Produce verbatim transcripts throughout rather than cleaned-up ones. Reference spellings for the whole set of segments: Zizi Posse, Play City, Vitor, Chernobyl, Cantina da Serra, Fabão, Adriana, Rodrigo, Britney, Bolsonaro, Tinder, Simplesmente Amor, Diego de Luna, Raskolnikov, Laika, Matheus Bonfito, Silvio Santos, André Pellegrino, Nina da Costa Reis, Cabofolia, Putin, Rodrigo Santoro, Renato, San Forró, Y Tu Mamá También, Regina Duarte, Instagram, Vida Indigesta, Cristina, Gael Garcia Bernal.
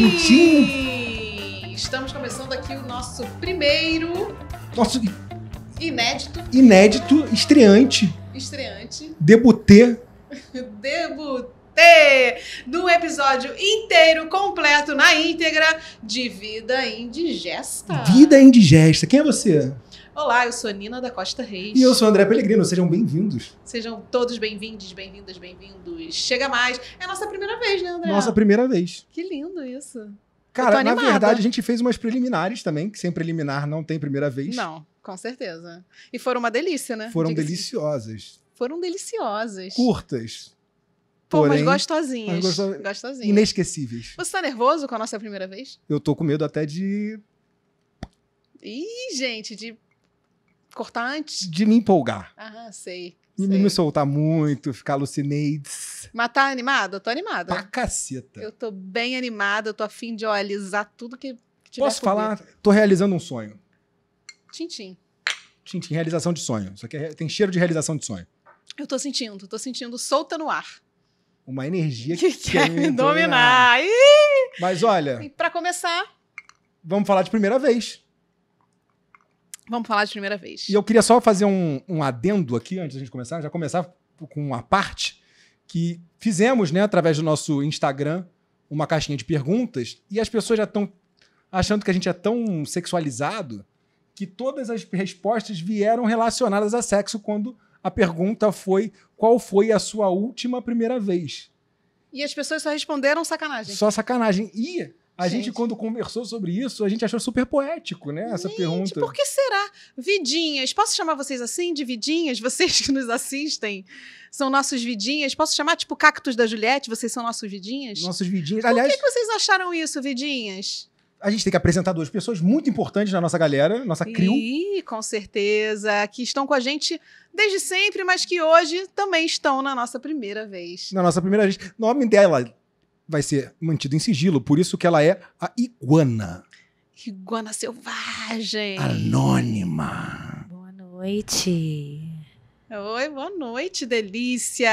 Tchim, tchim. Estamos começando aqui o nosso primeiro... Nosso... Inédito. Inédito, estreante. Estreante. Debutê. Debutê. Do episódio inteiro, completo, na íntegra, de Vida Indigesta. Vida Indigesta. Quem é você? Olá, eu sou Nina da Costa Reis. E eu sou André Pellegrino. Sejam bem-vindos. Sejam todos bem-vindos, bem-vindas, bem-vindos. Chega mais. É a nossa primeira vez, né, André? Nossa primeira vez. Que lindo isso. Cara, na verdade, a gente fez umas preliminares também, que sem preliminar não tem primeira vez. Não, com certeza. E foram uma delícia, né? Foram Diga-se. deliciosas. Foram deliciosas. Curtas. Pô, porém, mas gostosinhas. Mas gostosinhas. gostosinhas. Inesquecíveis. Você tá nervoso com a nossa primeira vez? Eu tô com medo até de... Ih, gente, de cortar antes? De me empolgar. Ah, sei. E não me soltar muito, ficar alucinades. Mas tá animada? Eu tô animada. Pra caceta. Eu tô bem animada, eu tô afim de realizar tudo que tiver. Posso falar? Ver. Tô realizando um sonho. Tintim. Tintim, realização de sonho. Isso aqui é, tem cheiro de realização de sonho. Eu tô sentindo, tô sentindo solta no ar. Uma energia que, que quer me dominar. dominar. Mas olha... E pra começar... Vamos falar de primeira vez. Vamos falar de primeira vez. E eu queria só fazer um, um adendo aqui, antes da gente começar, já começar com uma parte que fizemos, né, através do nosso Instagram, uma caixinha de perguntas, e as pessoas já estão achando que a gente é tão sexualizado que todas as respostas vieram relacionadas a sexo quando a pergunta foi qual foi a sua última primeira vez. E as pessoas só responderam sacanagem. Só sacanagem. E... A gente. gente, quando conversou sobre isso, a gente achou super poético, né? Essa gente, pergunta. Por que será? Vidinhas. Posso chamar vocês assim, de vidinhas? Vocês que nos assistem são nossos vidinhas. Posso chamar, tipo, Cactus da Juliette? Vocês são nossos vidinhas? Nossos vidinhas. Aliás... Por que, que vocês acharam isso, vidinhas? A gente tem que apresentar duas pessoas muito importantes na nossa galera, nossa crew. Ih, com certeza. Que estão com a gente desde sempre, mas que hoje também estão na nossa primeira vez. Na nossa primeira vez. O nome dela... vai ser mantido em sigilo, por isso que ela é a Iguana. Iguana selvagem. Anônima. Boa noite. Oi, boa noite, delícia.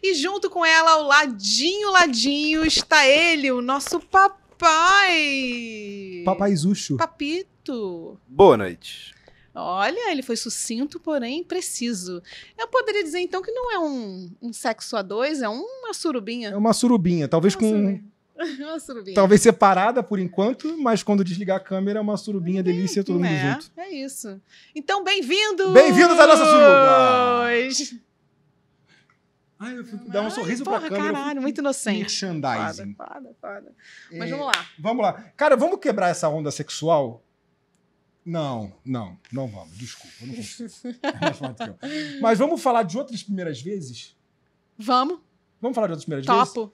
E junto com ela, ao ladinho, ladinho, está ele, o nosso papai. Papai Zuxo. Papito. Boa noite. Olha, ele foi sucinto, porém preciso. Eu poderia dizer, então, que não é um, um sexo a dois, é uma surubinha. É uma surubinha, talvez uma com... Surubinha. Uma surubinha. Talvez separada por enquanto, mas quando desligar a câmera, é uma surubinha é, delícia, todo é, mundo junto. É isso. Então, bem-vindos! Bem-vindos à nossa suruba! Ai, eu fico, dá um sorriso porra, pra câmera. Caralho, muito inocente. Merchandising. Foda, foda, foda. É, mas vamos lá. Vamos lá. Cara, vamos quebrar essa onda sexual... Não, não, não vamos. Desculpa. Não vou. Mas vamos falar de outras primeiras vezes? Vamos. Vamos falar de outras primeiras Topo. vezes? Topo. O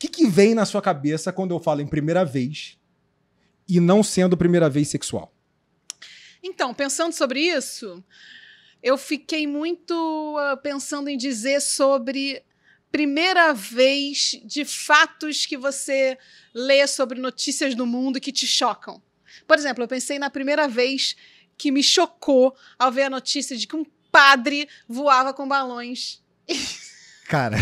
que, que vem na sua cabeça quando eu falo em primeira vez e não sendo primeira vez sexual? Então, pensando sobre isso, eu fiquei muito uh, pensando em dizer sobre... Primeira vez de fatos que você lê sobre notícias do mundo que te chocam. Por exemplo, eu pensei na primeira vez que me chocou ao ver a notícia de que um padre voava com balões. Cara.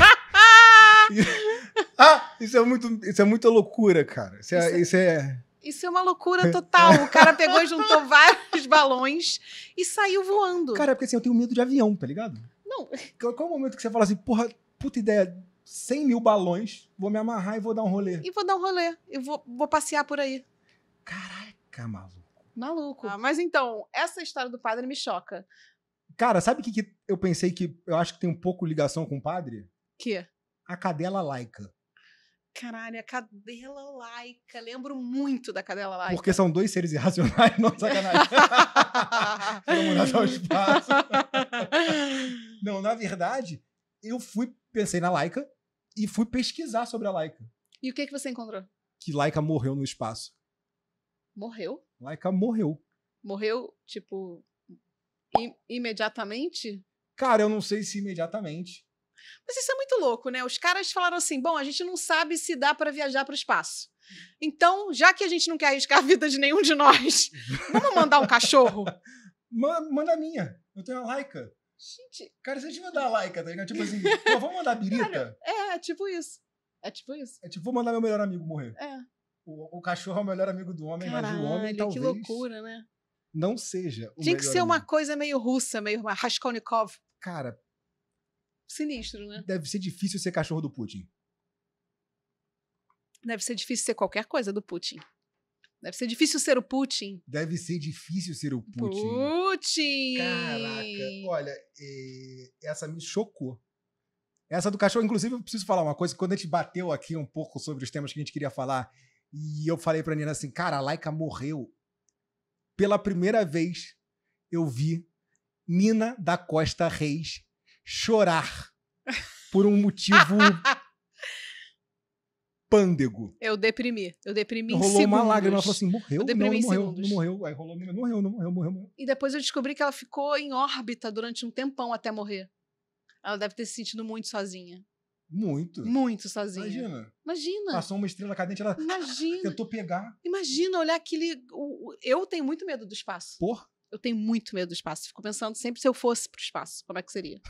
Ah, isso é muito, isso é muita loucura, cara. Isso é, isso, isso, é... isso é uma loucura total. O cara pegou e juntou vários balões e saiu voando. Cara, porque assim, eu tenho medo de avião, tá ligado? Não. Qual é o momento que você fala assim, porra, puta ideia... cem mil balões, vou me amarrar e vou dar um rolê. E vou dar um rolê. Eu vou, vou passear por aí. Caraca, maluco. Maluco. Ah, mas então, essa história do padre me choca. Cara, sabe o que, que eu pensei que eu acho que tem um pouco ligação com o padre? Que? A cadela Laika. Caralho, a cadela Laika. Lembro muito da cadela Laika. Porque são dois seres irracionais, não sacanagem. Vamos mandar ao espaço. Não, na verdade, eu fui, pensei na Laika e fui pesquisar sobre a Laika. E o que, que você encontrou? Que Laika morreu no espaço. Morreu? Laika morreu. Morreu, tipo, im- imediatamente? Cara, eu não sei se imediatamente. Mas isso é muito louco, né? Os caras falaram assim, bom, a gente não sabe se dá para viajar para o espaço. Então, já que a gente não quer arriscar a vida de nenhum de nós, vamos mandar um cachorro? Man- manda a minha. Eu tenho a Laika. Gente... Cara, se a gente mandar a Laika, tá ligado? Tipo assim, pô, vamos mandar a birita? Cara, é, é tipo isso. É tipo isso. É tipo, vou mandar meu melhor amigo morrer. É. O, o cachorro é o melhor amigo do homem. Caralho, mas o homem talvez... que loucura, né? Não seja o Tinha que ser amigo. Uma coisa meio russa, meio Raskolnikov. Cara... sinistro, né? Deve ser difícil ser cachorro do Putin. Deve ser difícil ser qualquer coisa do Putin. Deve ser difícil ser o Putin. Deve ser difícil ser o Putin. Putin! Caraca, olha, essa me chocou. Essa do cachorro, inclusive, eu preciso falar uma coisa. Quando a gente bateu aqui um pouco sobre os temas que a gente queria falar, e eu falei pra Nina assim, cara, a Laika morreu. Pela primeira vez, eu vi Nina da Costa Reis chorar por um motivo pândego. Eu deprimi. Eu deprimi em segundos. Rolou uma lágrima. Ela falou assim, morreu? Eu deprimi não, não morreu, segundos. Não morreu. Aí rolou, não morreu, não morreu, morreu, morreu. E depois eu descobri que ela ficou em órbita durante um tempão até morrer. Ela deve ter se sentido muito sozinha. Muito. Muito sozinha. Imagina. Imagina. Passou uma estrela cadente, ela Imagina. tentou pegar. Imagina olhar aquele... Eu tenho muito medo do espaço. Porra. Eu tenho muito medo do espaço. Fico pensando sempre se eu fosse pro espaço. Como é que seria?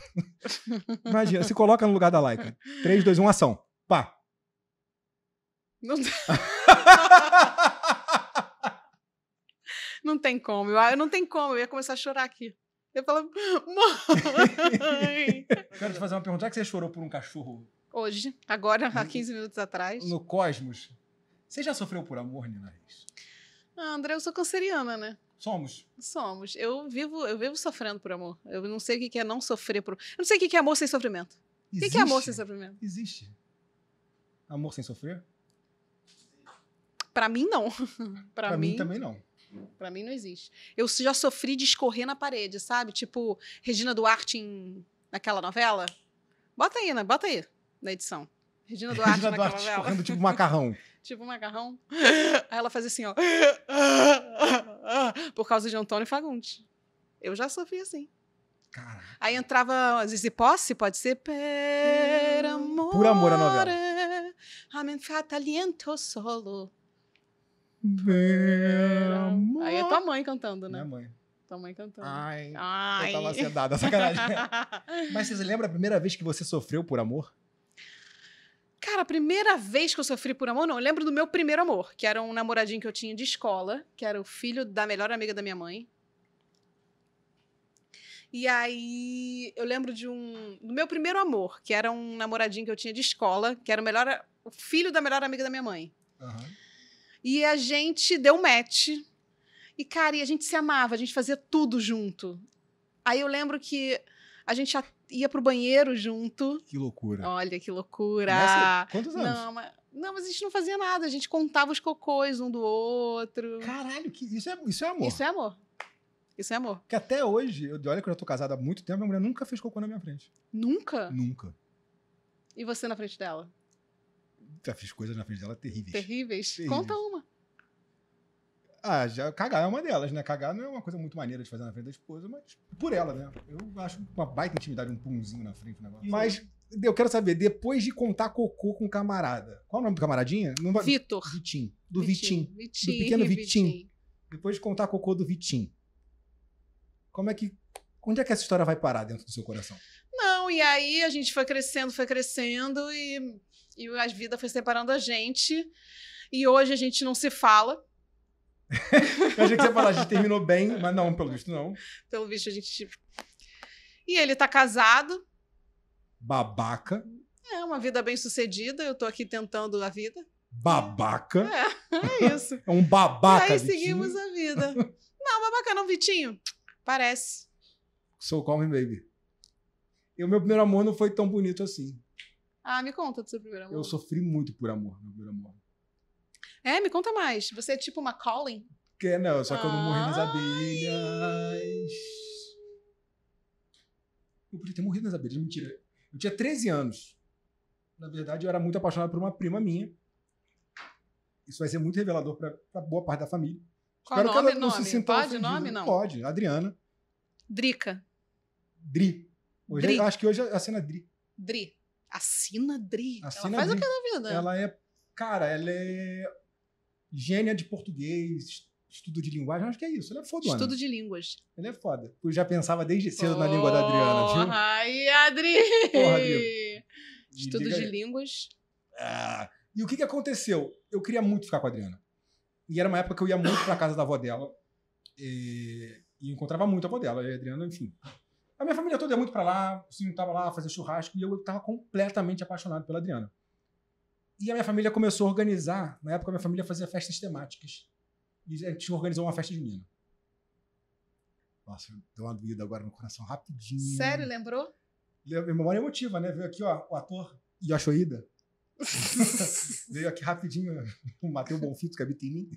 Imagina, se coloca no lugar da Laika. três, dois, um, ação. Pá. Não, não tem como. Eu não tem como. Eu ia começar a chorar aqui. Eu falava, mãe. Quero te fazer uma pergunta. Será que você chorou por um cachorro? Hoje. Agora, há quinze minutos atrás. No Cosmos. Você já sofreu por amor, Nina Reis? Ah, André, eu sou canceriana, né? Somos. Somos. Eu vivo, eu vivo sofrendo por amor. Eu não sei o que é não sofrer por... Eu não sei o que é amor sem sofrimento. Existe. O que é amor sem sofrimento? Existe. Amor sem sofrer? Pra mim, não. Pra, pra mim, mim também não. Pra mim não existe. Eu já sofri de escorrer na parede, sabe? Tipo, Regina Duarte em... naquela novela. Bota aí, né? Bota aí na edição. Regina Duarte, Regina Duarte naquela novela. Tipo macarrão. Tipo um macarrão. Aí ela fazia assim, ó. Por causa de Antônio Fagundes. Eu já sofri assim. Caraca. Aí entrava Zizi Posse, pode ser? Per amor. Por amor a novela. Amen fataliento solo. Per amor. Aí é tua mãe cantando, né? Minha mãe. Tua mãe cantando. Ai. Ai. Eu tava sedada, sacanagem. Mas você lembra a primeira vez que você sofreu por amor? Cara, a primeira vez que eu sofri por amor, não. Eu lembro do meu primeiro amor, que era um namoradinho que eu tinha de escola, que era o filho da melhor amiga da minha mãe. E aí, eu lembro de um... do meu primeiro amor, que era um namoradinho que eu tinha de escola, que era o melhor... o filho da melhor amiga da minha mãe. Uhum. E a gente deu um match. E, cara, e a gente se amava, a gente fazia tudo junto. Aí eu lembro que a gente já ia pro banheiro junto. Que loucura. Olha, que loucura. Nossa, quantos anos? Não mas, não, mas a gente não fazia nada. A gente contava os cocôs um do outro. Caralho, que, isso, é, isso é amor. Isso é amor. Isso é amor. Que até hoje, eu, olha que eu já tô casada há muito tempo, minha mulher nunca fez cocô na minha frente. Nunca? Nunca. E você na frente dela? Já fiz coisas na frente dela terríveis. Terríveis? terríveis. Conta uma. Ah, já, cagar é uma delas, né? Cagar não é uma coisa muito maneira de fazer na frente da esposa, mas por ela, né? Eu acho uma baita intimidade, um punzinho na frente. Né? Mas eu quero saber, depois de contar cocô com camarada, qual é o nome do camaradinha? Vai... Vitor. Vitinho. Do Vitinho. Vitinho. Vitinho. Do pequeno Vitinho. Vitinho. Depois de contar cocô do Vitinho. Como é que... Onde é que essa história vai parar dentro do seu coração? Não, e aí a gente foi crescendo, foi crescendo e, e a vida foi separando a gente. E hoje a gente não se fala. Eu achei que você ia falar, a gente terminou bem, mas não, pelo visto não. Pelo visto a gente... E ele tá casado. Babaca. É, uma vida bem sucedida, eu tô aqui tentando a vida. Babaca. É, é isso. É um babaca, e aí Vitinho. Seguimos a vida. Não, babaca não, Vitinho. Parece. So call me, baby. E o meu primeiro amor não foi tão bonito assim. Ah, me conta do seu primeiro amor. Eu sofri muito por amor, meu primeiro amor. É, me conta mais. Você é tipo uma Colin? Que não, só que eu não morri nas abelhas. Eu podia ter morrido nas abelhas, mentira. Eu tinha treze anos. Na verdade, eu era muito apaixonado por uma prima minha. Isso vai ser muito revelador pra, pra boa parte da família. Qual Espero nome? Que ela não nome? Se sinta Pode ofendida. Nome? Não. Pode, Adriana. Drica. Dri. Hoje Dri. É, acho que hoje assina Dri. Dri. Assina Dri? Assina ela faz Dri. O que da vida? Ela é... Cara, ela é gênia de português, estudo de linguagem, acho que é isso. Ela é foda, Estudo Ana. de línguas. Ela é foda. Eu já pensava desde cedo oh, na língua da Adriana, viu? Ai, Adri! Porra, Adri. Estudo de línguas. Ah, E o que, que aconteceu? Eu queria muito ficar com a Adriana. E era uma época que eu ia muito pra casa da avó dela. E, e encontrava muito a avó dela. E a Adriana, enfim. A minha família toda ia muito pra lá. Assim, tava lá, fazia churrasco. E eu tava completamente apaixonado pela Adriana. E a minha família começou a organizar. Na época, a minha família fazia festas temáticas. E a gente organizou uma festa junina. Nossa, deu uma doída agora no coração, rapidinho. Sério, lembrou? Memória emotiva, né? Veio aqui, ó, o ator Yoshoida. Veio aqui rapidinho o Matheus Bonfito, que habita em mim.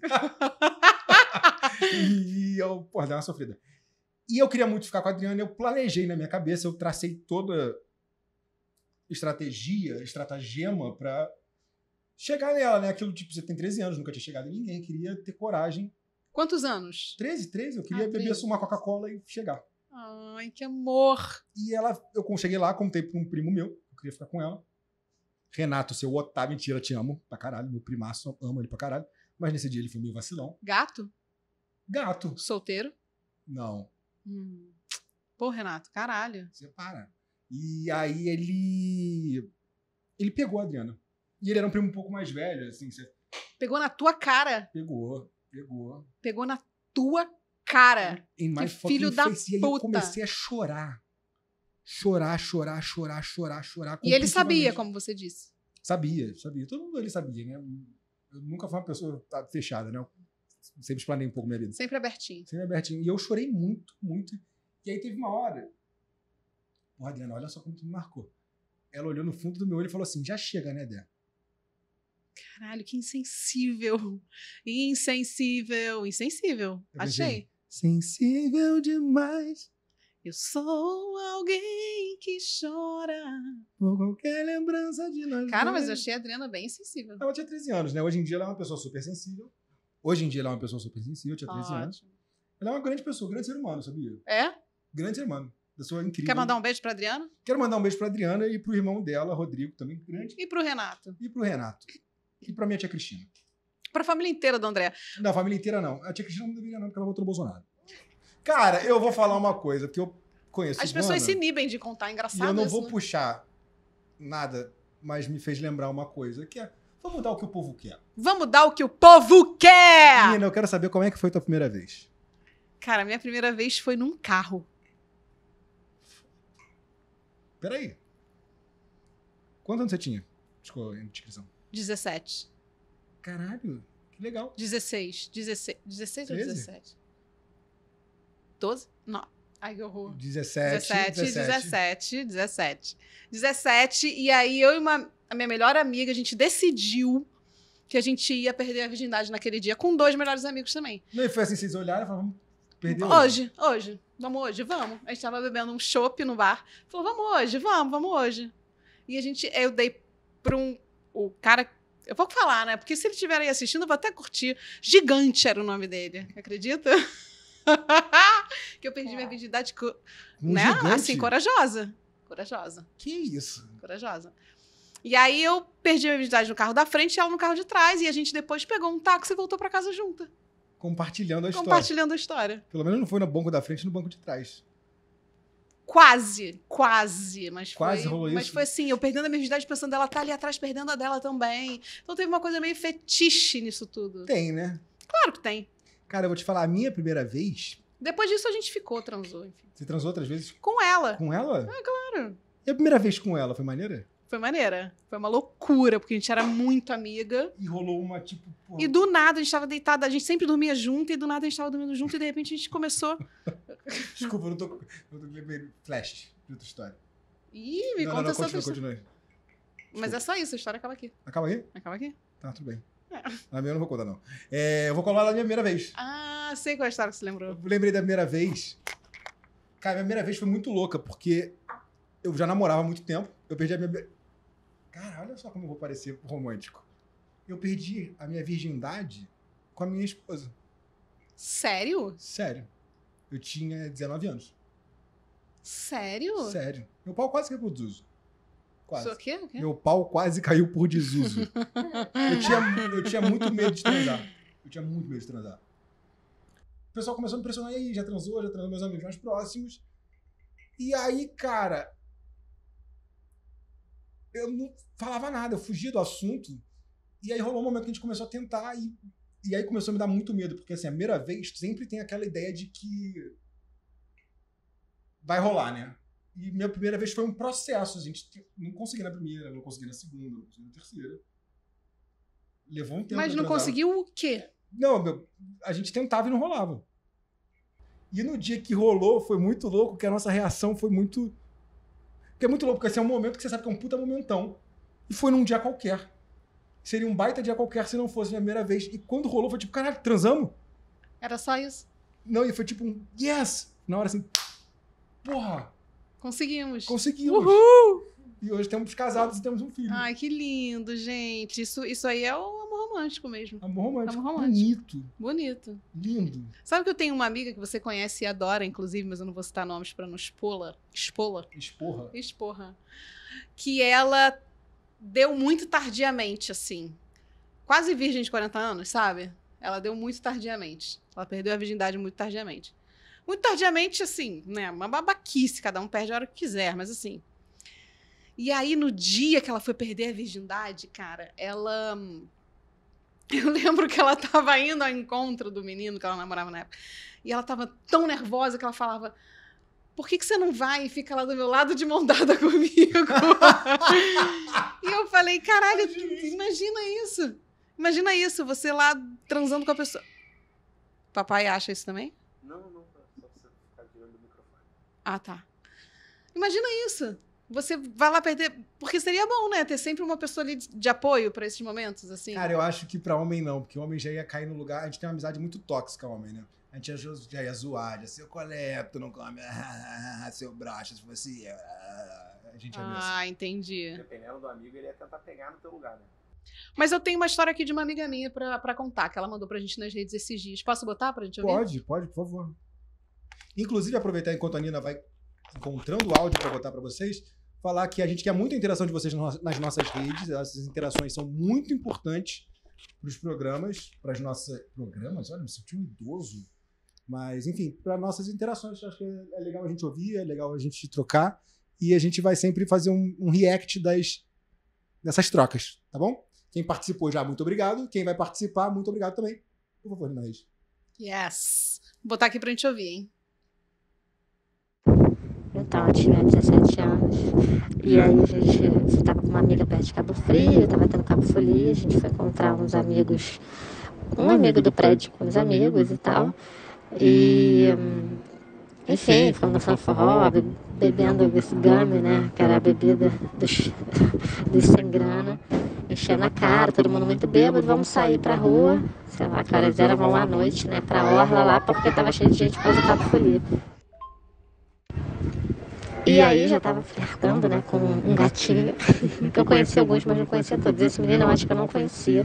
E eu, porra, deu uma sofrida. E eu queria muito ficar com a Adriana, eu planejei na minha cabeça, eu tracei toda estratégia, estratagema pra chegar nela, né? Aquilo, tipo, você tem treze anos, nunca tinha chegado em ninguém, queria ter coragem. Quantos anos? treze, treze. Eu queria ah, beber uma Coca-Cola e chegar. Ai, que amor. E ela, eu cheguei lá, contei pra um primo meu, eu queria ficar com ela. Renato, seu Otávio, mentira, te amo pra caralho. Meu primaço, amo ele pra caralho. Mas nesse dia ele foi meio vacilão. Gato? Gato. Solteiro? Não. Hum. Pô, Renato, caralho. Você para. E aí ele... Ele pegou a Adriana. E ele era um primo um pouco mais velho, assim. Você... Pegou na tua cara? Pegou. Pegou. Pegou na tua cara. Em mais que filho da puta. E eu comecei a chorar. Chorar, chorar, chorar, chorar, chorar. E ele sabia, como você disse. Sabia, sabia. Todo mundo ele sabia, né? Eu nunca fui uma pessoa fechada, né? Eu sempre explanei um pouco minha vida. Sempre abertinho. Sempre abertinho. E eu chorei muito, muito. E aí teve uma hora... Ó, Adriana, olha só como tu me marcou. Ela olhou no fundo do meu olho e falou assim, já chega, né, Dé? Caralho, que insensível. Insensível, insensível. Achei. Sensível demais. Eu sou alguém que chora por qualquer lembrança de nós. Cara, mas eu achei a Adriana bem sensível. Ela tinha treze anos, né? Hoje em dia ela é uma pessoa super sensível. Hoje em dia ela é uma pessoa super sensível, tinha treze Ótimo. Anos. Ela é uma grande pessoa, grande ser humano, sabia? É? Grande ser humano. Pessoa incrível. Quer mandar um beijo pra Adriana? Quero mandar um beijo pra Adriana e pro irmão dela, Rodrigo, também grande. E pro Renato. E pro Renato. E pra minha tia Cristina. Pra família inteira do André. Não, a família inteira não. A tia Cristina não deveria não, porque ela votou no Bolsonaro. Cara, eu vou falar uma coisa, porque eu conheço As Ivana, pessoas se inibem de contar, é engraçado. E eu não isso, vou né? puxar nada, mas me fez lembrar uma coisa, que é, vamos dar o que o povo quer. Vamos dar o que o povo quer! Nina, eu quero saber como é que foi a tua primeira vez. Cara, minha primeira vez foi num carro. Peraí. Quantos anos você tinha? Desculpa a descrição. dezessete. Caralho, que legal. dezesseis, dezesseis, dezesseis treze? Ou dezessete? doze? Não. Ai, que horror. dezessete, dezessete, dezessete, dezessete. E aí, eu e uma, a minha melhor amiga, a gente decidiu que a gente ia perder a virgindade naquele dia, com dois melhores amigos também. Não, e foi assim, vocês olharam e falaram, vamos perder hoje. Hoje, hoje. Vamos hoje, vamos. A gente tava bebendo um chopp no bar. Falou, vamos hoje, vamos, vamos hoje. E a gente, eu dei pra um, o cara... Eu vou falar, né? Porque se ele estiver aí assistindo, eu vou até curtir. Gigante era o nome dele, acredita? Que eu perdi é. minha virgindade, um né? Gigante. Assim, corajosa. Corajosa. Que isso? Corajosa. E aí eu perdi minha virgindade no carro da frente e ela no carro de trás. E a gente depois pegou um táxi e voltou pra casa junta. Compartilhando a Compartilhando história. Compartilhando a história. Pelo menos não foi no banco da frente, no banco de trás. Quase, quase, mas quase foi, rolou mas isso. foi assim, eu perdendo a minha virgindade pensando ela tá ali atrás, perdendo a dela também. Então teve uma coisa meio fetiche nisso tudo. Tem, né? Claro que tem. Cara, eu vou te falar, a minha primeira vez... Depois disso a gente ficou, transou, enfim. Você transou outras vezes? Com ela. Com ela? Ah, claro. E a primeira vez com ela, foi maneira? Foi maneira. Foi uma loucura, porque a gente era muito amiga. E rolou uma, tipo... Porra. E do nada a gente tava deitada, a gente sempre dormia junto, e do nada a gente tava dormindo junto, e de repente a gente começou... Desculpa, eu não tô... Eu tô meio flash de outra história. Ih, me não, conta não, não, essa outra história. Continue. Mas é só isso, a história acaba aqui. Acaba aqui? Acaba aqui. Tá, tudo bem. É. A minha eu não vou contar, não. É, eu vou contar da minha primeira vez. Ah, sei qual é a história que você lembrou. Eu lembrei da primeira vez. Cara, minha primeira vez foi muito louca, porque eu já namorava há muito tempo, eu perdi a minha... Cara, olha só como eu vou parecer romântico. Eu perdi a minha virgindade com a minha esposa. Sério? Sério. Eu tinha dezenove anos. Sério? Sério. Meu pau quase caiu por desuso. Quase. O quê? O quê? Meu pau quase caiu por desuso. eu, tinha, eu tinha muito medo de transar. Eu tinha muito medo de transar. O pessoal começou a me pressionar. E aí, já transou? Já transou meus amigos mais próximos. E aí, cara... Eu não falava nada. Eu fugia do assunto. E aí rolou um momento que a gente começou a tentar e, e aí começou a me dar muito medo, porque assim, a primeira vez sempre tem aquela ideia de que vai rolar, né? E minha primeira vez foi um processo, a gente não consegui na primeira, não consegui na segunda, não consegui na terceira. Levou um tempo. Mas não conseguiu o quê? Não, meu, a gente tentava e não rolava. E no dia que rolou, foi muito louco, que a nossa reação foi muito... Porque é muito louco, porque esse é um momento que você sabe que é um puta momentão. E foi num dia qualquer. Seria um baita dia qualquer se não fosse a primeira vez. E quando rolou, foi tipo, caralho, transamos? Era só isso? Não, e foi tipo um yes! Na hora assim, porra! Conseguimos! Conseguimos! Uhul! E hoje temos casados e temos um filho. Ai, que lindo, gente. Isso, isso aí é o amor romântico mesmo. Amor romântico. Amor romântico. Bonito. Bonito. Lindo. Sabe que eu tenho uma amiga que você conhece e adora, inclusive, mas eu não vou citar nomes pra não expô-la. Expô-la? Esporra. Esporra. Que ela deu muito tardiamente, assim. Quase virgem de quarenta anos, sabe? Ela deu muito tardiamente. Ela perdeu a virgindade muito tardiamente. Muito tardiamente, assim, né? Uma babaquice. Cada um perde a hora que quiser, mas assim... E aí, no dia que ela foi perder a virgindade, cara, ela... Eu lembro que ela tava indo ao encontro do menino que ela namorava na época. E ela tava tão nervosa que ela falava... Por que que você não vai e fica lá do meu lado de mão dada comigo? E eu falei, caralho, imagina isso. Imagina isso, você lá transando com a pessoa. Papai acha isso também? Não, não. Só você ficar de olho no microfone. Ah, tá. Imagina isso. Você vai lá perder... Porque seria bom, né? Ter sempre uma pessoa ali de, de apoio pra esses momentos, assim. Cara, eu acho que pra homem não. Porque o homem já ia cair no lugar... A gente tem uma amizade muito tóxica, homem, né? A gente já, já ia zoar. Já, seu colete, tu não come. Seu braço, se fosse... A gente ia ver assim. Ah, entendi. Dependendo do amigo, ele ia tentar pegar no teu lugar, né? Mas eu tenho uma história aqui de uma amiga minha pra, pra contar, que ela mandou pra gente nas redes esses dias. Posso botar pra gente ouvir? Pode, pode, por favor. Inclusive, aproveitar enquanto a Nina vai encontrando o áudio pra botar pra vocês... Falar que a gente quer muita interação de vocês nas nossas redes. Essas interações são muito importantes para os programas, para as nossas... Programas? Olha, me senti um idoso. Mas, enfim, para nossas interações. Acho que é legal a gente ouvir, é legal a gente trocar. E a gente vai sempre fazer um, um react das, dessas trocas, tá bom? Quem participou já, muito obrigado. Quem vai participar, muito obrigado também. Por favor, Nina Reis. Yes! Vou botar aqui para a gente ouvir, hein? Então, eu tinha dezessete anos, e aí a gente, eu tava com uma amiga perto de Cabofolia, eu tava tendo Cabofolia, a gente foi encontrar uns amigos, um amigo do prédio com uns amigos e tal, e, enfim, ficando no San Forró, bebendo esse gummy, né, que era a bebida dos, dos sem grana, enchendo a cara, todo mundo muito bêbado, vamos sair pra rua, sei lá, que horas era, vamos à noite, né, pra orla lá, porque tava cheio de gente pra fazer Cabofolia. E aí já tava flertando, né, com um gatinho, que eu conhecia alguns, mas não conhecia todos. Esse menino eu acho que eu não conhecia.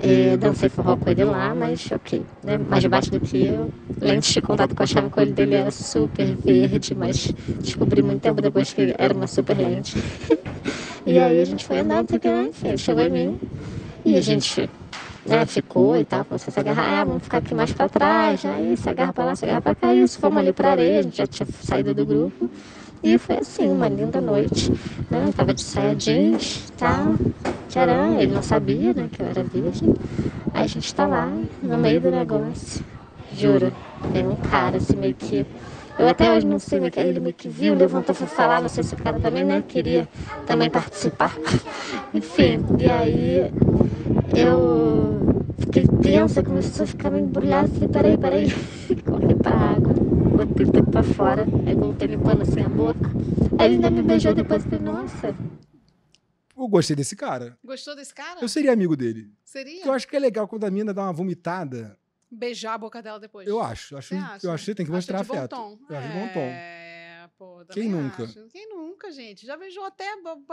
É, dancei forró com ele lá, mas ok, né, mais debaixo do que eu. Antes de contato com a chave com ele dele era super verde, mas descobri muito tempo depois que era uma super lente. E aí a gente foi andar, enfim, ele chegou em mim e a gente... Né, ficou e tal, começou a se agarrar, ah, vamos ficar aqui mais pra trás, aí se agarra pra lá, se agarra pra cá, isso, fomos ali pra areia, a gente já tinha saído do grupo, e foi assim, uma linda noite, né, eu tava de saia jeans, tal, tcharam, ele não sabia, né, que eu era virgem, aí a gente tá lá, no meio do negócio, juro, tem um cara, assim, meio que, eu até hoje não sei, ele meio que viu, levantou, foi falar, não sei se o cara também, né, queria também participar, enfim, e aí... Eu fiquei tensa, começou a ficar meio embrulhada, falei, peraí, peraí, corri pra água, botei o tempo pra fora, aí voltei limpando assim a boca, aí ele ainda me beijou depois, falei, nossa. Eu gostei desse cara. Gostou desse cara? Eu seria amigo dele. Seria? Porque eu acho que é legal quando a mina dá uma vomitada. Beijar a boca dela depois. Eu acho, acho eu acho que tem que mostrar afeto. Eu acho de bom tom. É, pô, quem nunca? Acho. Quem nunca? Gente, já beijou até,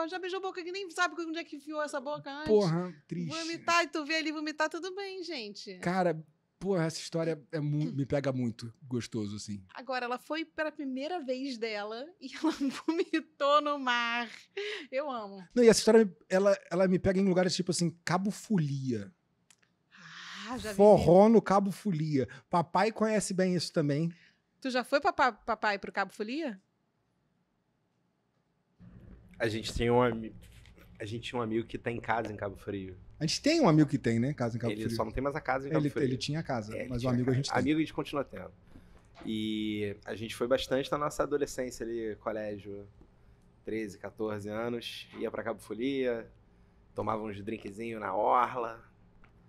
já beijou a boca que nem sabe onde é que enfiou essa boca antes. Porra, triste. Vomitar e tu vê ele vomitar, tudo bem, gente. Cara, porra, essa história é me pega muito gostoso, assim. Agora, ela foi pela primeira vez dela e ela vomitou no mar. Eu amo. Não, e essa história, ela, ela me pega em lugares tipo assim, Cabofolia. Ah, já vi. Forró no Cabofolia. Papai conhece bem isso também. Tu já foi, papai, papai pro Cabofolia? A gente tem um amigo. A gente tinha um amigo que tá em casa em Cabo Frio. A gente tem um amigo que tem, né? Casa em Cabo ele Frio. Ele só não tem mais a casa em Cabo ele, Frio. Ele tinha a casa, é, mas o amigo a, a gente tem. Amigo a gente continua tendo. E a gente foi bastante na nossa adolescência ali, colégio, treze, quatorze anos. Ia pra Cabofolia, tomava uns drinkzinhos na orla.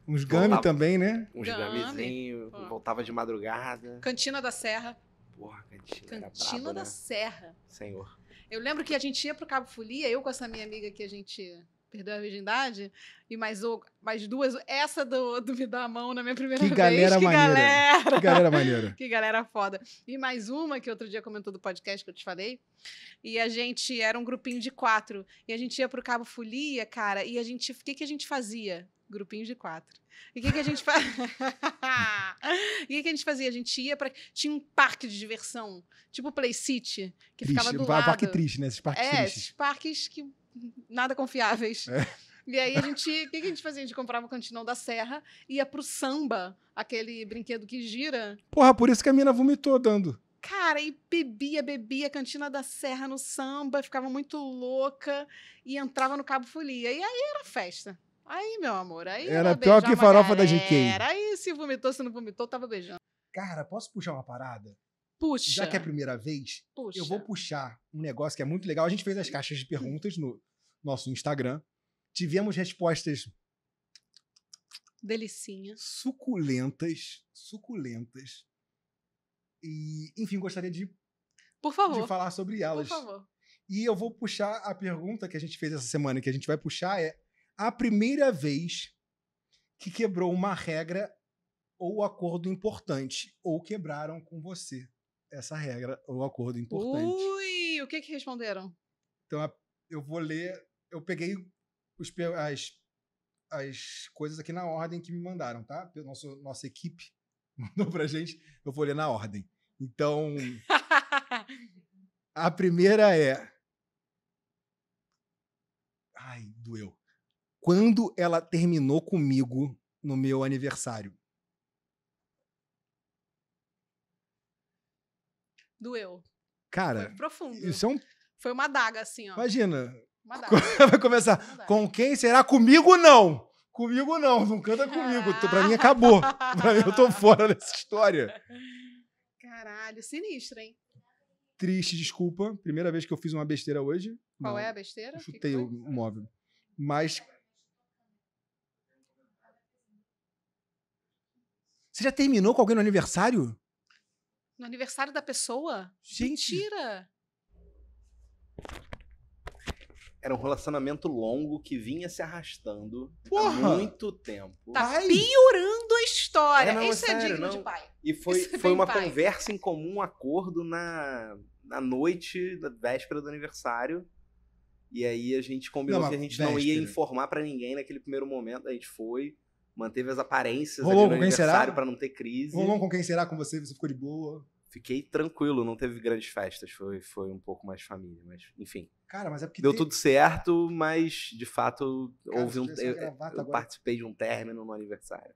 Uns gummy também, né? Uns gummizinhos, voltava de madrugada. Cantina da Serra. Porra, Cantina, cantina era brabo, da né? Serra. Senhor. Eu lembro que a gente ia pro Cabofolia, eu com essa minha amiga que a gente perdeu a virgindade, e mais, mais duas, essa do, do Me Dá a Mão na minha primeira que vez. Galera que maneira. galera Que galera maneira. Que galera foda. E mais uma, que outro dia comentou do podcast que eu te falei, e a gente era um grupinho de quatro, e a gente ia pro Cabofolia, cara, e a gente, o que que a gente fazia? Grupinho de quatro. E o que, que a gente fazia? E que, que a gente fazia? A gente ia para tinha um parque de diversão, tipo Play City, que triste, ficava do um lado. Parque triste, né? Esses parques é, tristes. Esses parques que nada confiáveis. É. E aí a gente, o que, que a gente fazia? A gente comprava o Cantinão da Serra, ia pro samba, aquele brinquedo que gira. Porra, por isso que a mina vomitou dando. Cara, e bebia, bebia, Cantina da Serra no samba, ficava muito louca e entrava no Cabofolia. E aí era festa. Aí, meu amor, aí era pior que farofa da G K. Era aí, se vomitou, se não vomitou, tava beijando. Cara, posso puxar uma parada? Puxa. Já que é a primeira vez, Puxa. eu vou puxar um negócio que é muito legal. A gente fez as caixas de perguntas no nosso Instagram. Tivemos respostas... Delicinhas. Suculentas. Suculentas. E, enfim, gostaria de... Por favor. De falar sobre elas. Por favor. E eu vou puxar a pergunta que a gente fez essa semana, que a gente vai puxar é... A primeira vez que quebrou uma regra ou acordo importante, ou quebraram com você essa regra ou acordo importante. Ui, o que que responderam? Então, eu vou ler, eu peguei os, as, as coisas aqui na ordem que me mandaram, tá? Nosso, nossa equipe mandou pra gente, eu vou ler na ordem. Então, a primeira é... Ai, doeu. Quando ela terminou comigo no meu aniversário. Doeu. Cara, foi profundo. Isso é um... Foi uma adaga, assim, ó. Imagina. Uma adaga. Vai começar. Uma com quem será? Comigo não. Comigo não. Não canta comigo. Ah. Pra mim acabou. Pra mim eu tô fora dessa história. Caralho, sinistro, hein? Triste, desculpa. Primeira vez que eu fiz uma besteira hoje. Qual não. é a besteira? Eu chutei que que o móvel. Mas... Você já terminou com alguém no aniversário? No aniversário da pessoa? Gente. Mentira! Era um relacionamento longo que vinha se arrastando Porra. há muito tempo. Tá Ai. piorando a história. É, não, Isso é, sério, é digno não. de pai. E foi, é foi uma pai. conversa em comum, um acordo na, na noite da véspera do aniversário. E aí a gente combinou não, que a gente véspera. não ia informar pra ninguém naquele primeiro momento. A gente foi... Manteve as aparências Rolou, ali no aniversário para não ter crise. Rolou com quem será com você? Você ficou de boa? Fiquei tranquilo, não teve grandes festas. Foi, foi um pouco mais família, mas enfim. Cara, mas é porque... Deu teve... tudo certo, mas de fato Cara, houve um... Eu, eu participei de um término no aniversário.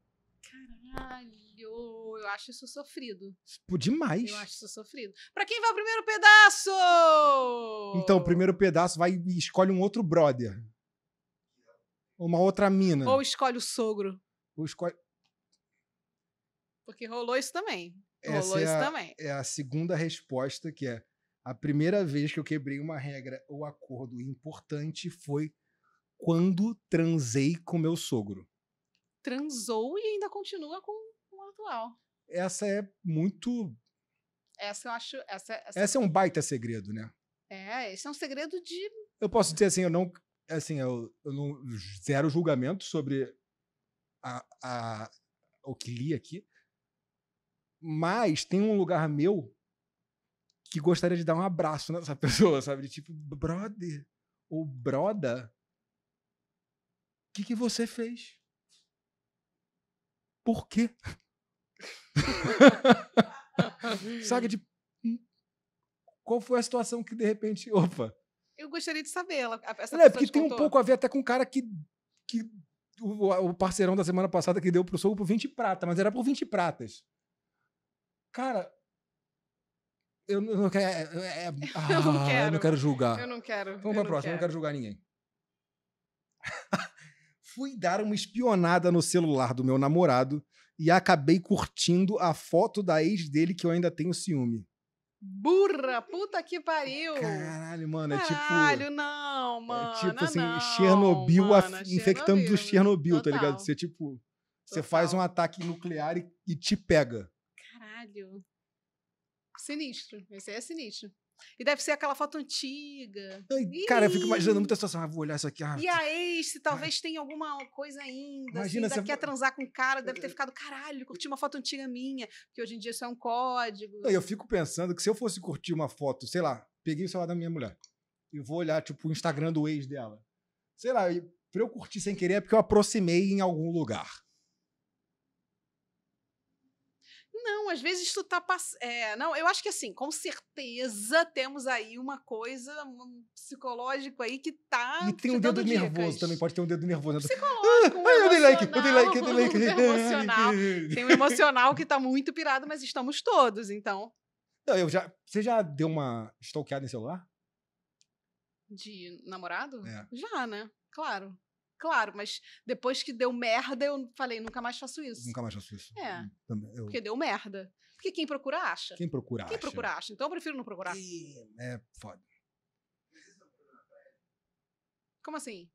Caralho, eu acho isso sofrido. Pô, demais. Eu acho isso sofrido. Pra quem vai o primeiro pedaço? Então, o primeiro pedaço vai e escolhe um outro brother. Uma outra mina. Ou escolhe o sogro. Escolhe... Porque rolou isso também. Essa rolou é isso a, também. É a segunda resposta, que é a primeira vez que eu quebrei uma regra ou acordo importante foi quando transei com meu sogro. Transou e ainda continua com o atual. Essa é muito... Essa eu acho... Essa, essa... essa é um baita segredo, né? É, esse é um segredo de... Eu posso dizer assim, eu não... Assim, eu, eu não... Zero julgamento sobre... A, a, o que li aqui, mas tem um lugar meu que gostaria de dar um abraço nessa pessoa, sabe? De tipo, brother ou broda, o que, que você fez? Por quê? Saca de... Qual foi a situação que de repente... Opa! Eu gostaria de saber. Ela, essa é, porque te tem contou. um pouco a ver até com um cara que... que o parceirão da semana passada que deu pro sogro por vinte prata, mas era por vinte pratas. Cara, eu não quero... É, ah, eu, não quero eu não quero julgar. Eu não quero. Vamos pra próxima, quero. eu não quero julgar ninguém. Fui dar uma espionada no celular do meu namorado e acabei curtindo a foto da ex dele que eu ainda tenho ciúme. Burra, puta que pariu. Caralho, mano, é tipo... Caralho, não, mano, é tipo assim, não, Chernobyl mano, infectando Chernobyl, do Chernobyl, total. Tá ligado? Você, tipo, total. Você faz um ataque nuclear e, e te pega. Caralho. Sinistro, esse aí é sinistro. E deve ser aquela foto antiga. Ai, cara, eu fico imaginando muita situação. Ah, vou olhar isso aqui. Ah, e a ex, se talvez ai. tenha alguma coisa ainda. Imagina assim, se quer transar com um cara, deve ter ficado, caralho, curti uma foto antiga minha, que hoje em dia isso é um código. Não, eu fico pensando que se eu fosse curtir uma foto, sei lá, peguei o celular da minha mulher e vou olhar, tipo, o Instagram do ex dela. Sei lá, pra eu curtir sem querer é porque eu aproximei em algum lugar. Não, às vezes tu tá passando... É, não, eu acho que assim, com certeza temos aí uma coisa um psicológico aí que tá... E tem um dedo nervoso também, pode ter um dedo nervoso. Né? Psicológico, ah, um eu dei like, eu dei like, eu dei like. Um emocional. Tem um emocional que tá muito pirado, mas estamos todos, então. Não, eu já, você já deu uma stalkeada em celular? De namorado? É. Já, né? Claro. Claro, mas depois que deu merda, eu falei, nunca mais faço isso. Nunca mais faço isso. É, eu... porque deu merda. Porque quem procura, acha. Quem procura, quem acha. Quem procura, acha. Então eu prefiro não procurar. E... É foda. Como assim?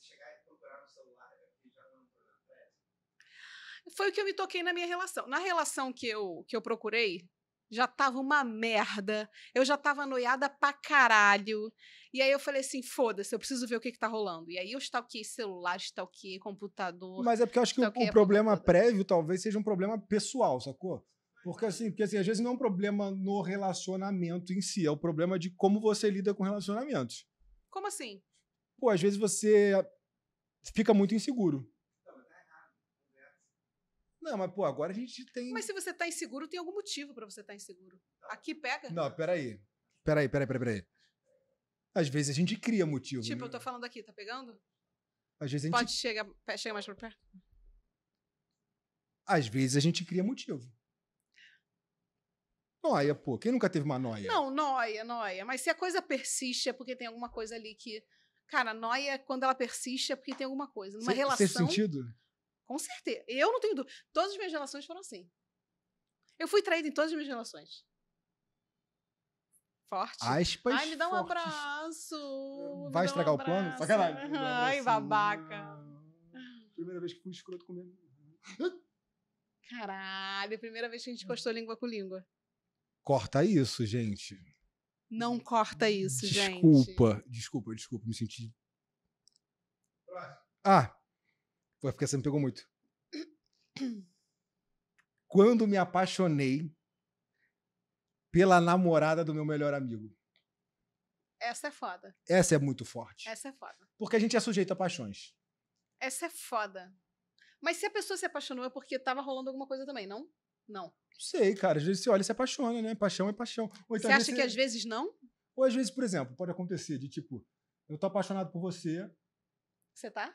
Se chegar e procurar no celular, é porque já não procura na pressa. Foi o que eu me toquei na minha relação. Na relação que eu, que eu procurei, já tava uma merda. Eu já tava noiada pra caralho. E aí eu falei assim, foda-se, eu preciso ver o que que tá rolando. E aí eu stalkeei celular, stalkeei computador. Mas é porque eu acho que o, o problema prévio talvez seja um problema pessoal, sacou? Porque assim, porque assim, às vezes não é um problema no relacionamento em si, é o problema de como você lida com relacionamentos. Como assim? Pô, às vezes você fica muito inseguro. Não, mas pô, agora a gente tem... Mas se você tá inseguro, tem algum motivo pra você tá inseguro. Aqui pega? Não, peraí. Peraí, peraí, peraí, peraí. Às vezes a gente cria motivo. Tipo, né? Eu tô falando aqui, tá pegando? Às vezes a gente... Pode chegar, chega mais pra perto? Às vezes a gente cria motivo. Nóia, pô. Quem nunca teve uma nóia? Não, nóia, nóia. Mas se a coisa persiste é porque tem alguma coisa ali que... Cara, nóia, quando ela persiste é porque tem alguma coisa. Numa cê, relação... Tem sentido? Com certeza. Eu não tenho dúvida. Todas as minhas relações foram assim. Eu fui traída em todas as minhas relações. Forte. Aspas Ai, me dá fortes. um abraço. Vai estragar um o plano? Sacanagem. Ai, babaca. Primeira vez que fui escroto comendo. Caralho, primeira vez que a gente encostou língua com língua. Corta isso, gente. Não corta isso, desculpa, gente. Desculpa, desculpa, desculpa. Me senti... Ah... Porque você me pegou muito. Quando me apaixonei pela namorada do meu melhor amigo. Essa é foda. Essa é muito forte. Essa é foda. Porque a gente é sujeito a paixões. Essa é foda. Mas se a pessoa se apaixonou é porque tava rolando alguma coisa também, não? Não. Sei, cara. Às vezes você olha e se apaixona, né? Paixão é paixão. Ou então, você acha que você... às vezes não? Ou às vezes, por exemplo, pode acontecer de tipo, eu tô apaixonado por você. Você tá?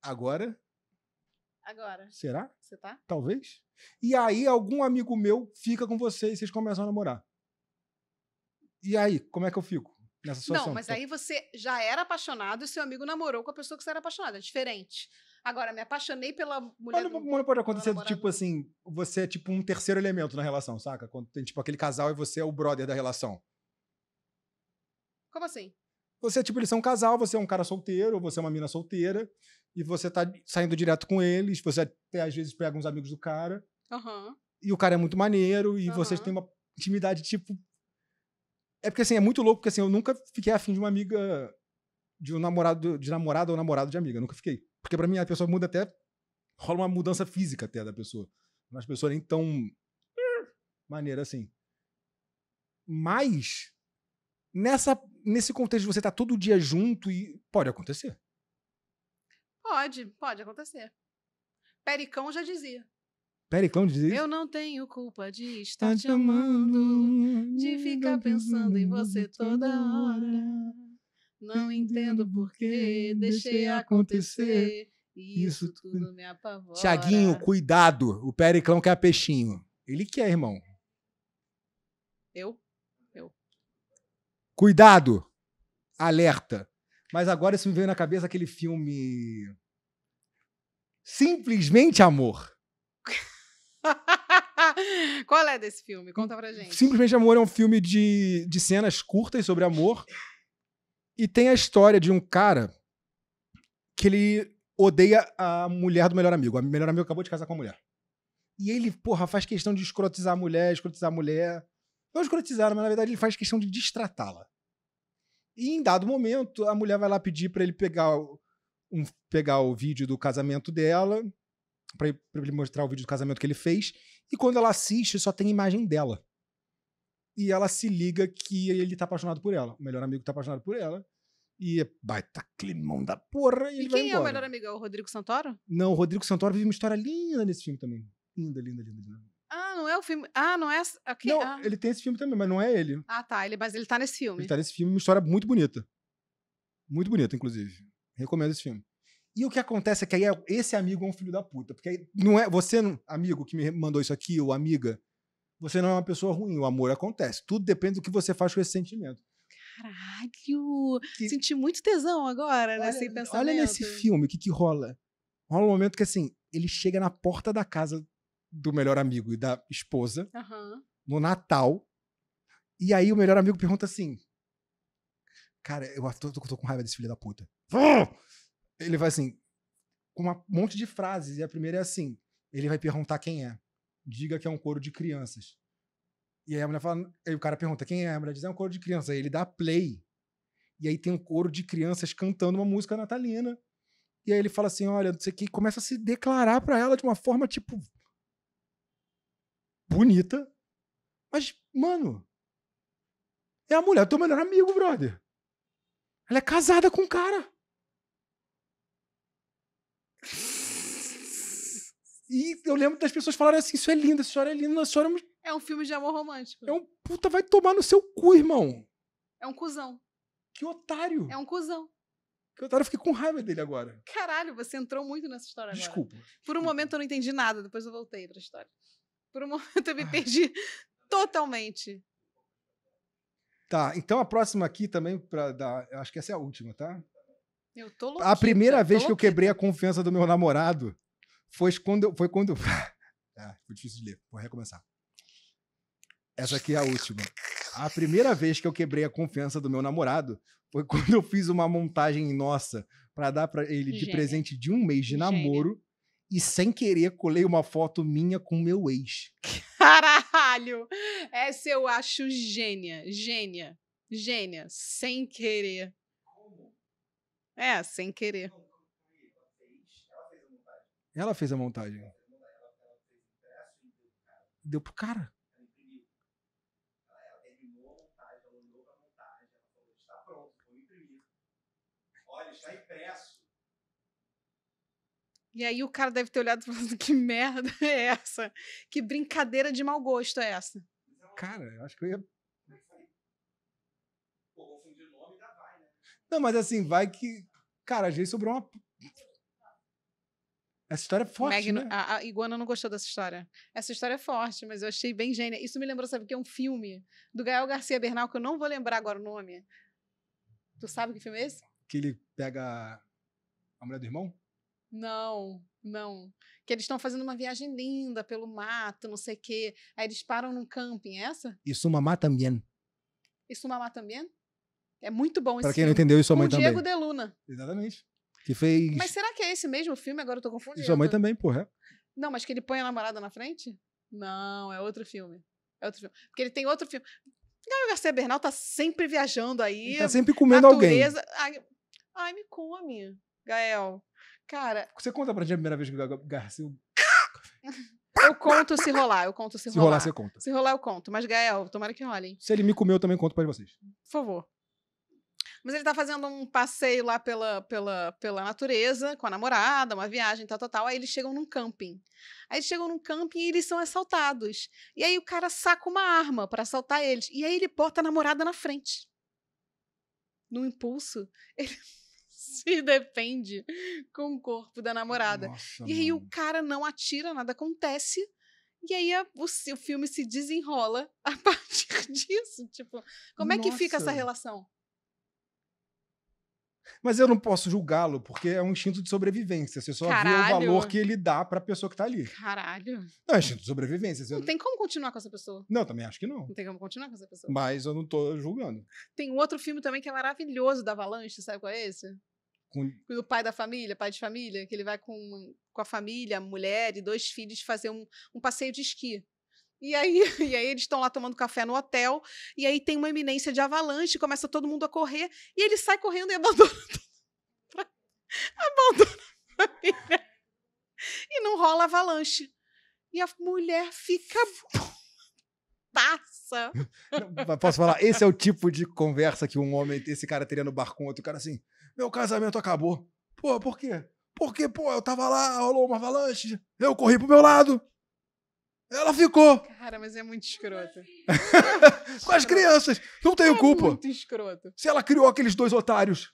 Agora? Agora. Será? Você tá? Talvez. E aí algum amigo meu fica com você e vocês começam a namorar. E aí, como é que eu fico nessa situação? Não, mas aí você já era apaixonado e seu amigo namorou com a pessoa que você era apaixonada. É diferente. Agora, me apaixonei pela mulher... Olha, do... pode acontecer do tipo assim, você é tipo um terceiro elemento na relação, saca? Quando tem tipo aquele casal e você é o brother da relação. Como assim? Você, tipo, eles são um casal, você é um cara solteiro, você é uma mina solteira, e você tá saindo direto com eles, você até às vezes pega uns amigos do cara, uhum. E o cara é muito maneiro, e uhum. Vocês têm uma intimidade, tipo... É porque, assim, é muito louco, porque, assim, eu nunca fiquei afim de uma amiga, de um namorado, de namorada ou namorado de amiga, nunca fiquei. Porque, pra mim, a pessoa muda até... Rola uma mudança física até da pessoa. Mas a pessoa nem tão... maneira, assim. Mas... Nessa, nesse contexto de você estar todo dia junto e... Pode acontecer. Pode, pode acontecer. Pericão já dizia. Pericão dizia? Eu não tenho culpa de estar te amando, de ficar pensando em você toda hora. Não entendo por que deixei acontecer. Isso tudo me apavora. Thiaguinho, cuidado. O Pericão quer peixinho. Ele quer, irmão. Eu? Cuidado! Alerta! Mas agora isso me veio na cabeça aquele filme... Simplesmente Amor. Qual é desse filme? Conta pra gente. Simplesmente Amor é um filme de, de cenas curtas sobre amor. E tem a história de um cara que ele odeia a mulher do melhor amigo. A melhor amigo acabou de casar com a mulher. E ele, porra, faz questão de escrotizar a mulher, escrotizar a mulher. Não escrotizar, mas na verdade ele faz questão de destratá-la. E em dado momento, a mulher vai lá pedir pra ele pegar um, pegar o vídeo do casamento dela, pra ele mostrar o vídeo do casamento que ele fez. E quando ela assiste, só tem imagem dela. E ela se liga que ele tá apaixonado por ela. O melhor amigo tá apaixonado por ela. E é baita climão da porra. E, e ele vai embora. E quem é o melhor amigo? É o Rodrigo Santoro? Não, o Rodrigo Santoro vive uma história linda nesse filme também. Linda, linda, linda, linda. Ah, não é o filme... Ah, não é... Okay. Não, ah. Ele tem esse filme também, mas não é ele. Ah, tá. Ele, mas ele tá nesse filme. Ele tá nesse filme. Uma história muito bonita. Muito bonita, inclusive. Recomendo esse filme. E o que acontece é que aí esse amigo é um filho da puta. Porque aí não é... Você, amigo que me mandou isso aqui, ou amiga... Você não é uma pessoa ruim, o amor acontece. Tudo depende do que você faz com esse sentimento. Caralho! Que... Senti muito tesão agora nesse pensamento. Olha nesse filme, o que que rola? Rola um momento que, assim, ele chega na porta da casa do melhor amigo e da esposa, uhum. no Natal, e aí o melhor amigo pergunta assim, cara, eu tô, tô, tô com raiva desse filho da puta. Ele vai assim, com um monte de frases, e a primeira é assim, ele vai perguntar quem é. Diga que é um coro de crianças. E aí a mulher fala... Aí o cara pergunta, quem é? A mulher diz, é um coro de crianças. Aí ele dá play. E aí tem um coro de crianças cantando uma música natalina. E aí ele fala assim, olha, não sei o que, e começa a se declarar pra ela de uma forma, tipo... bonita. Mas, mano... é a mulher do teu melhor amigo, brother. Ela é casada com um cara. E eu lembro das pessoas falarem assim, isso é lindo, essa história é linda, essa história... É um filme de amor romântico. É um puta, vai tomar no seu cu, irmão. É um cuzão. Que otário. É um cuzão. Que otário, eu fiquei com raiva dele agora. Caralho, você entrou muito nessa história agora. Desculpa. Por um momento eu não entendi nada, depois eu voltei pra história. Por um momento eu me perdi totalmente. Tá, então a próxima aqui também, pra dar, acho que essa é a última, tá? Eu tô louquinha. A primeira vez que eu quebrei a confiança do meu namorado... Foi quando... Foi quando... ah, foi difícil de ler. Vou recomeçar. Essa aqui é a última. A primeira vez que eu quebrei a confiança do meu namorado foi quando eu fiz uma montagem nossa pra dar pra ele de Gênia. presente de um mês de Gênia. namoro e, sem querer, colei uma foto minha com meu ex. Caralho! Essa eu acho gênia. Gênia. Gênia. Sem querer. É, sem querer. Ela fez a montagem. Deu pro cara. Ela terminou a montagem, ela mandou pra montagem, ela falou: está pronto, vou imprimir. Olha, está impresso. E aí o cara deve ter olhado e falando: que merda é essa? Que brincadeira de mau gosto é essa? Cara, eu acho que eu ia. Pô, confundir o nome e já vai, né? Não, mas assim, vai que. Cara, às vezes sobrou uma. Essa história é forte, Magno, né? A, a Iguana não gostou dessa história. Essa história é forte, mas eu achei bem gênia. Isso me lembrou, sabe o que? É um filme do Gael Garcia Bernal, que eu não vou lembrar agora o nome. Tu sabe que filme é esse? Que ele pega a mulher do irmão? Não, não. Que eles estão fazendo uma viagem linda pelo mato, não sei o quê. Aí eles param num camping, é essa? Y Tu Mamá También. Y Tu Mamá También? É muito bom esse filme. Pra quem não entendeu, Isso a Mãe Também. Com o Diego de Luna. Exatamente. Que fez... Mas será que é esse mesmo filme? Agora eu tô confundindo. E Sua Mãe Também, porra. Não, mas que ele põe a namorada na frente? Não, é outro filme. É outro filme. Porque ele tem outro filme. Gael Garcia Bernal tá sempre viajando aí. Ele tá sempre comendo natureza. Alguém. Ai, ai, me come, Gael. Cara... Você conta pra gente a primeira vez que o Gael Garcia... Eu conto se rolar, eu conto se rolar. Se rolar, você conta. Se rolar, eu conto. Mas, Gael, tomara que role, hein? Se ele me comeu, eu também conto pra vocês. Por favor. Mas ele tá fazendo um passeio lá pela, pela, pela natureza, com a namorada, uma viagem, tal, tal, tal. Aí eles chegam num camping. Aí eles chegam num camping e eles são assaltados. E aí o cara saca uma arma pra assaltar eles. E aí ele bota a namorada na frente. Num impulso, ele se defende com o corpo da namorada. Nossa, e aí mano. o cara não atira, nada acontece. E aí a, o, o filme se desenrola a partir disso. Tipo, como Nossa. é que fica essa relação? Mas eu não posso julgá-lo, porque é um instinto de sobrevivência. Você só Caralho. vê o valor que ele dá pra pessoa que tá ali. Caralho. Não, é instinto de sobrevivência. Você... Não tem como continuar com essa pessoa. Não, eu também acho que não. Não tem como continuar com essa pessoa. Mas eu não tô julgando. Tem um outro filme também que é maravilhoso, da Avalanche, sabe qual é esse? Com... O pai da família, pai de família, que ele vai com, com a família, a mulher e dois filhos fazer um, um passeio de esqui. E aí, e aí eles estão lá tomando café no hotel, e aí tem uma iminência de avalanche, começa todo mundo a correr, e ele sai correndo e abandona pra, abandona a família. E não rola avalanche. E a mulher fica... Taça! Posso falar? Esse é o tipo de conversa que um homem, esse cara teria no bar com outro, o cara assim, meu casamento acabou. Pô, por quê? Porque, pô, eu tava lá, rolou uma avalanche, eu corri pro meu lado. Ela ficou. Cara, mas é muito escroto. Com as crianças. Não tenho é culpa. É muito escroto. Se ela criou aqueles dois otários.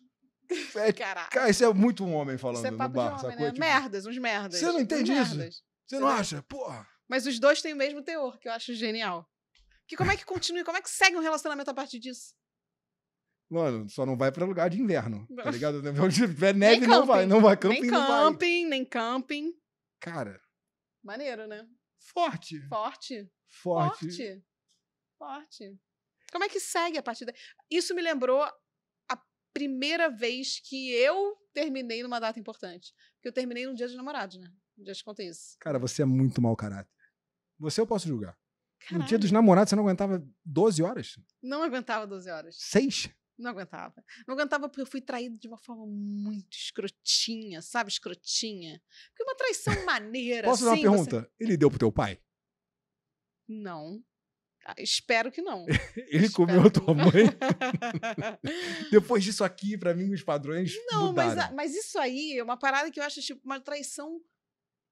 É, cara, isso é muito um homem falando isso é papo no bar. De homem, né? Tipo, merdas, uns merdas. Você não entende uns isso? Merdas. Você não, não acha? Porra. Mas os dois têm o mesmo teor, que eu acho genial. Que como é que continua? Como é que segue um relacionamento a partir disso? Mano, só não vai pra lugar de inverno, tá ligado? É neve, não vai. Não vai camping, nem não camping, vai. Nem camping. Cara. Maneiro, né? Forte. Forte. Forte. Forte. Forte. Como é que segue a partir daí? Isso me lembrou a primeira vez que eu terminei numa data importante. Porque eu terminei num dia de namorados, né? Já te contei isso. Cara, você é muito mau caráter. Você eu posso julgar. Caralho. No dia dos namorados você não aguentava doze horas? Não aguentava doze horas. Seis? Não aguentava. Não aguentava porque eu fui traída de uma forma muito escrotinha, sabe? Escrotinha. Porque uma traição maneira... Posso assim, dar uma pergunta? Você... Ele deu pro teu pai? Não. Ah, espero que não. Ele espero comeu a tua não. mãe? Depois disso aqui, pra mim, os padrões não, mudaram. Mas, mas isso aí é uma parada que eu acho tipo uma traição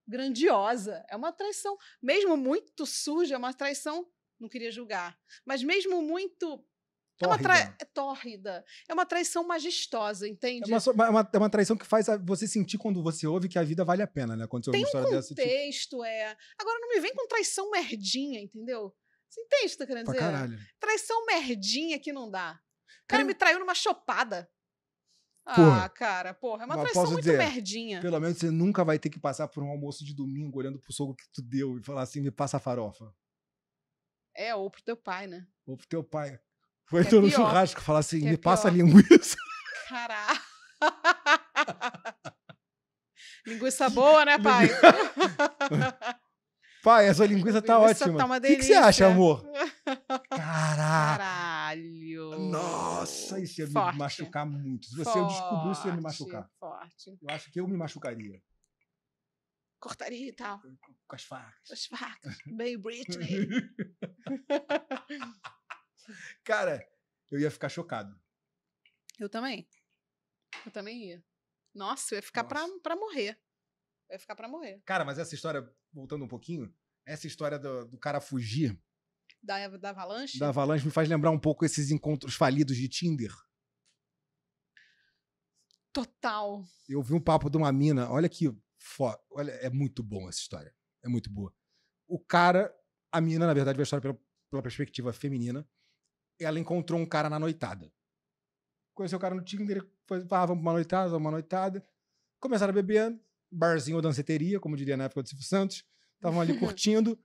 grandiosa. É uma traição, mesmo muito suja, é uma traição... Não queria julgar. Mas mesmo muito... É uma tra... é tórrida. É uma traição majestosa, entende? É uma, uma, uma traição que faz você sentir quando você ouve que a vida vale a pena, né? Quando você ouve uma história dessa. Tem um contexto, é. Agora não me vem com traição merdinha, entendeu? Você entende o que eu tô querendo dizer? Pra caralho. Traição merdinha que não dá. O cara me traiu numa chopada. Porra. Ah, cara, porra, é uma traição muito dizer, merdinha. Pelo menos você nunca vai ter que passar por um almoço de domingo olhando pro sogro que tu deu e falar assim, me passa a farofa. É, ou pro teu pai, né? Ou pro teu pai. Foi todo é no churrasco falar assim, que me é passa a linguiça. Caralho. Linguiça boa, né, pai? Pai, essa linguiça tá linguiça ótima. Tá uma delícia. O que, que você acha, amor? Caralho. Caralho. Nossa, isso ia forte. Me machucar muito. Se você descobrisse, você ia me machucar. Forte. Eu acho que eu me machucaria. Cortaria e tal. Com as facas. Com as facas. Bem Britney. Cara, eu ia ficar chocado. Eu também. Eu também ia. Nossa, eu ia ficar pra, pra morrer. Eu ia ficar pra morrer. Cara, mas essa história, voltando um pouquinho, essa história do, do cara fugir... Da, da avalanche? Da avalanche me faz lembrar um pouco esses encontros falidos de Tinder. Total. Eu vi um papo de uma mina, olha que foda. Olha, é muito bom essa história. É muito boa. O cara, a mina, na verdade, vê a história pela, pela perspectiva feminina. Ela encontrou um cara na noitada. Conheceu o cara no Tinder, foi, ah, vamos pra uma noitada, vamos pra uma noitada. Começaram a beber, barzinho ou danceteria, como diria na época do Silvio Santos. Estavam ali curtindo.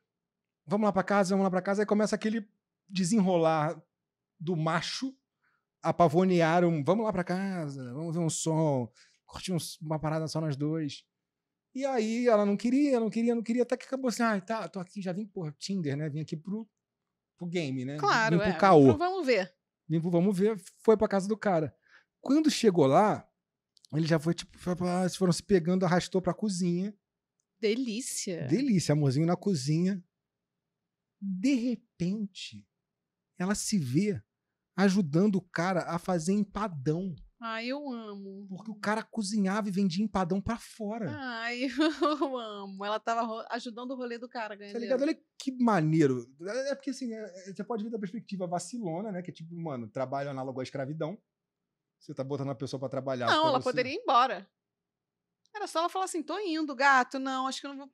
Vamos lá pra casa, vamos lá pra casa. Aí começa aquele desenrolar do macho, apavonear um, vamos lá pra casa, vamos ver um som, curtir um, uma parada só nós dois. E aí ela não queria, não queria, não queria, até que acabou assim, ah, tá, tô aqui, já vim por Tinder, né? Vim aqui pro pro game, né? Claro, é. Pro vamos ver. Limpo, vamos ver. Foi pra casa do cara. Quando chegou lá, ele já foi, tipo, eles foram se pegando, arrastou pra cozinha. Delícia. Delícia, amorzinho na cozinha. De repente, ela se vê ajudando o cara a fazer empadão. Ai, eu amo. Porque o cara cozinhava e vendia empadão pra fora. Ai, eu amo. Ela tava ajudando o rolê do cara a ganhar. Tá ligado? Olha que maneiro. É porque, assim, é, você pode ver da perspectiva vacilona, né? Que é tipo, mano, trabalho análogo à escravidão. Você tá botando a pessoa pra trabalhar. Não, ela você... poderia ir embora. Era só ela falar assim, tô indo, gato. Não, acho que eu não vou...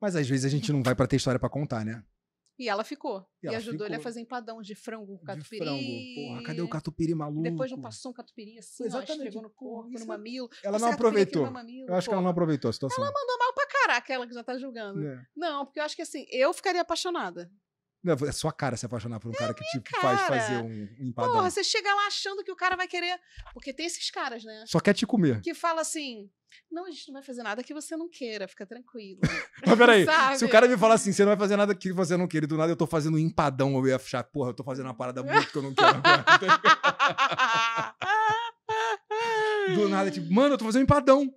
Mas às vezes a gente não vai pra ter história pra contar, né? E ela ficou. E, ela e ajudou ficou... ele a fazer empadão de frango com catupiry. De frango. Porra, cadê o catupiry maluco? Depois não passou um catupiry assim, ó, esfregou no corpo, no mamilo. Ela não aproveitou. Mamilo, eu acho porra. que ela não aproveitou a situação. Ela mandou mal pra caraca, ela que já tá julgando. É. Não, porque eu acho que assim, eu ficaria apaixonada. Não, é sua cara se apaixonar por um é cara que te tipo, faz fazer um empadão. Porra, você chega lá achando que o cara vai querer... Porque tem esses caras, né? Só quer te comer. Que fala assim... Não, a gente não vai fazer nada que você não queira, fica tranquilo. Mas peraí, se o cara me falar assim, você não vai fazer nada que você não queira, e do nada eu tô fazendo um empadão, eu ia achar, porra, eu tô fazendo uma parada muito que eu não quero agora. Do nada, tipo, mano, eu tô fazendo um empadão.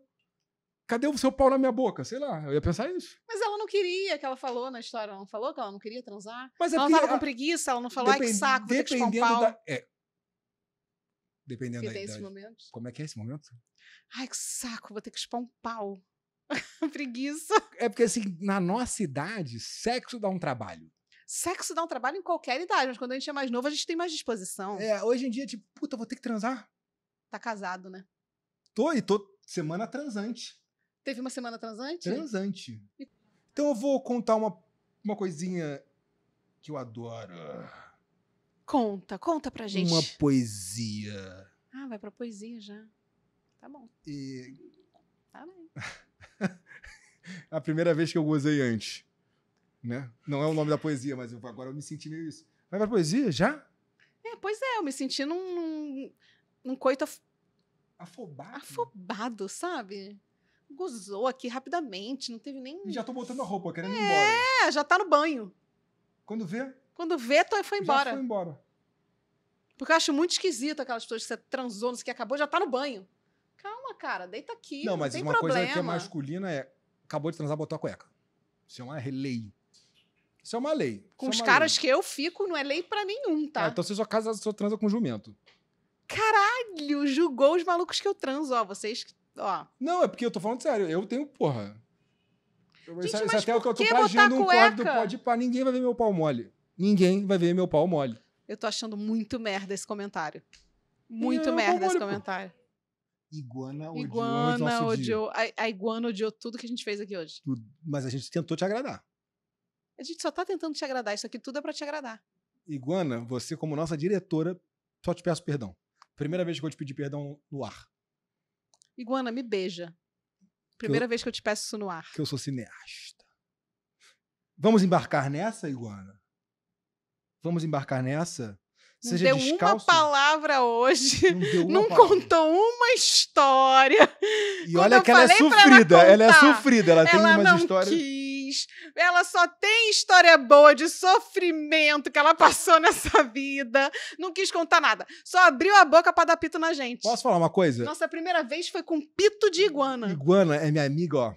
Cadê o seu pau na minha boca? Sei lá, eu ia pensar isso. Mas ela não queria, que ela falou na história, ela não falou que ela não queria transar? Mas ela tava com preguiça, ela não falou, ai que saco, vou ter que chupar um pau. Da, é, dependendo da idade. Como é que é esse momento? Ai, que saco, vou ter que chupar um pau. Preguiça. É porque, assim, na nossa idade, sexo dá um trabalho. Sexo dá um trabalho em qualquer idade, mas quando a gente é mais novo, a gente tem mais disposição. É, hoje em dia, tipo, puta, vou ter que transar. Tá casado, né? Tô, e tô semana transante. Teve uma semana transante? Transante. E... Então eu vou contar uma, uma coisinha que eu adoro. Conta, conta pra gente. Uma poesia. Ah, vai pra poesia já. Tá bom. E... Tá bem. A primeira vez que eu gozei antes. Né? Não é o nome da poesia, mas eu, agora eu me senti meio isso. Vai pra poesia? Já? É, pois é, eu me senti num, num, num coito af... afobado. Afobado, sabe? Gozou aqui rapidamente, não teve nem... E já tô botando a roupa, querendo é, ir embora. É, já tá no banho. Quando vê? Quando vê, tô, foi embora. Já foi embora. Porque eu acho muito esquisito aquelas pessoas que você transou, não sei o que, acabou, já tá no banho. Calma, cara, deita aqui, não, não tem problema. Não, mas uma coisa que é masculina é... Acabou de transar, botou a cueca. Isso é uma lei. Isso é uma lei. Com os caras que eu fico, não é lei pra nenhum, tá? Ah, então você só casa, só transa com jumento. Caralho, julgou os malucos que eu transo, ó. Vocês, ó. Não, é porque eu tô falando sério. Eu tenho, porra... Gente, isso, mas isso até por eu tô plagiando um quadro do Pode Pá. Ninguém vai ver meu pau mole. Ninguém vai ver meu pau mole. Eu tô achando muito merda esse comentário. Muito é, merda esse comentário. Pô. Iguana odiou iguana nosso odiou, dia. A, a iguana odiou tudo que a gente fez aqui hoje. Tudo. Mas a gente tentou te agradar. A gente só tá tentando te agradar. Isso aqui tudo é pra te agradar. Iguana, você como nossa diretora, só te peço perdão. Primeira vez que eu te pedi perdão no ar. Iguana, me beija. Primeira eu, vez que eu te peço isso no ar. Que eu sou cineasta. Vamos embarcar nessa, Iguana? Vamos embarcar nessa? Não seja deu descalço. Uma palavra hoje, não, deu uma não palavra. Contou uma história. E quando olha que ela é sofrida, ela, ela é sofrida, ela, ela tem umas histórias... Quis. Ela só tem história boa de sofrimento que ela passou nessa vida. Não quis contar nada, só abriu a boca pra dar pito na gente. Posso falar uma coisa? Nossa primeira vez foi com pito de iguana. Iguana é minha amiga, ó,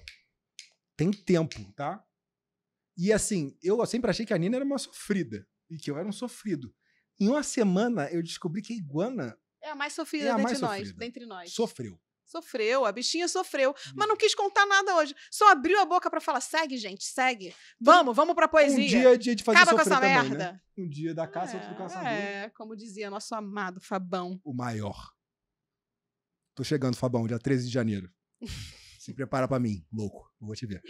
tem tempo, tá? E assim, eu sempre achei que a Nina era uma sofrida e que eu era um sofrido. Em uma semana, eu descobri que a iguana... É a mais sofrida é a dentre, mais nós, sofrida. dentre nós. Sofreu. Sofreu, a bichinha sofreu. Sim. Mas não quis contar nada hoje. Só abriu a boca pra falar, segue, gente, segue. Vamos, vamos pra poesia. Um dia é dia de fazer Acaba sofrer com essa também, merda. Né? Um dia da caça, é, outro do caçador. É, como dizia nosso amado Fabão. O maior. Tô chegando, Fabão, dia treze de janeiro. Se prepara pra mim, louco. Eu vou te ver.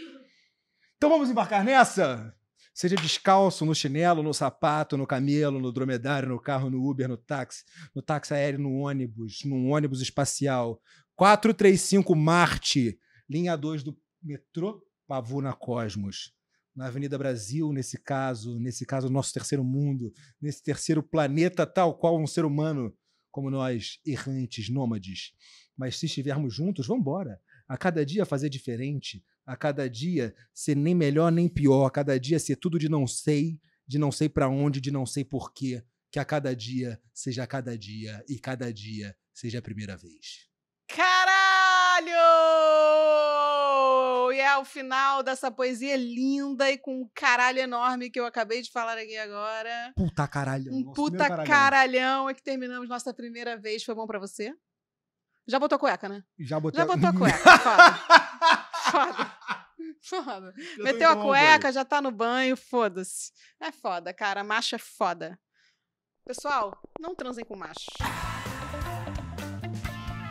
Então vamos embarcar nessa... Seja descalço, no chinelo, no sapato, no camelo, no dromedário, no carro, no Uber, no táxi, no táxi aéreo, no ônibus, num ônibus espacial. quatro três cinco Marte, linha dois do metrô Pavuna Cosmos. Na Avenida Brasil, nesse caso, nesse caso, nosso terceiro mundo, nesse terceiro planeta, tal qual um ser humano, como nós, errantes, nômades. Mas se estivermos juntos, vamos embora. A cada dia fazer diferente, a cada dia ser nem melhor nem pior, a cada dia ser tudo de não sei, de não sei pra onde, de não sei porquê, que a cada dia seja a cada dia e cada dia seja a primeira vez. Caralho! E é o final dessa poesia linda e com um caralho enorme que eu acabei de falar aqui agora. Puta caralhão. Um puta caralhão. caralhão é que terminamos nossa primeira vez. Foi bom pra você? Já botou a cueca, né? Já botou, Já botou a cueca. Foda. Foda. Foda. Meteu a cueca, banho. Já tá no banho, foda-se. É foda, cara. Macho é foda. Pessoal, não transem com macho.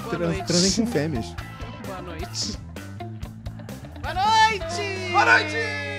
Boa Tran noite. Transem com fêmeas. Boa noite. Boa noite! Boa noite!